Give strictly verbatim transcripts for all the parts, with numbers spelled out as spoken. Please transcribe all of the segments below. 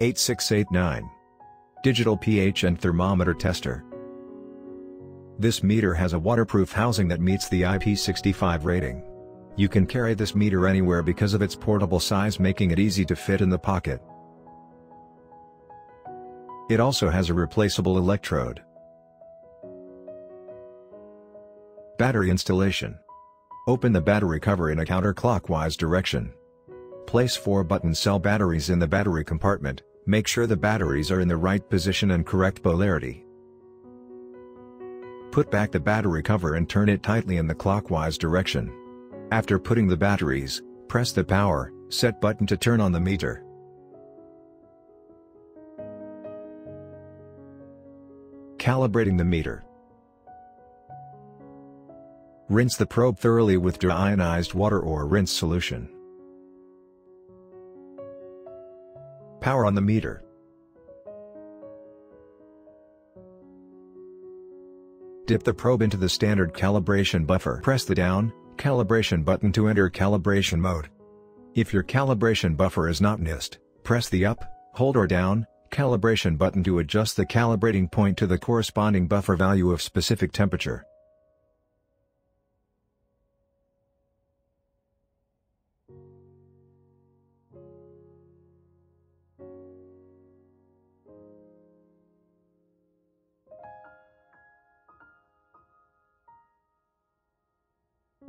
eight six eight nine. Digital pH and thermometer tester. This meter has a waterproof housing that meets the I P sixty-five rating. You can carry this meter anywhere because of its portable size, making it easy to fit in the pocket. It also has a replaceable electrode. Battery installation. Open the battery cover in a counterclockwise direction. Place four button cell batteries in the battery compartment. Make sure the batteries are in the right position and correct polarity. Put back the battery cover and turn it tightly in the clockwise direction. After putting the batteries, press the power, set button to turn on the meter. Calibrating the meter. Rinse the probe thoroughly with deionized water or rinse solution. Power on the meter. Dip the probe into the standard calibration buffer. Press the down calibration button to enter calibration mode. If your calibration buffer is not N I S T, press the up, hold or down calibration button to adjust the calibrating point to the corresponding buffer value of specific temperature.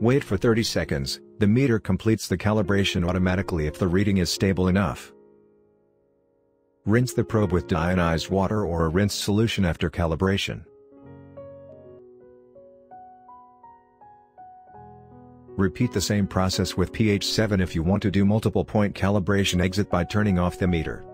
Wait for thirty seconds, the meter completes the calibration automatically if the reading is stable enough. Rinse the probe with deionized water or a rinse solution after calibration. Repeat the same process with pH seven if you want to do multiple point calibration. Exit by turning off the meter.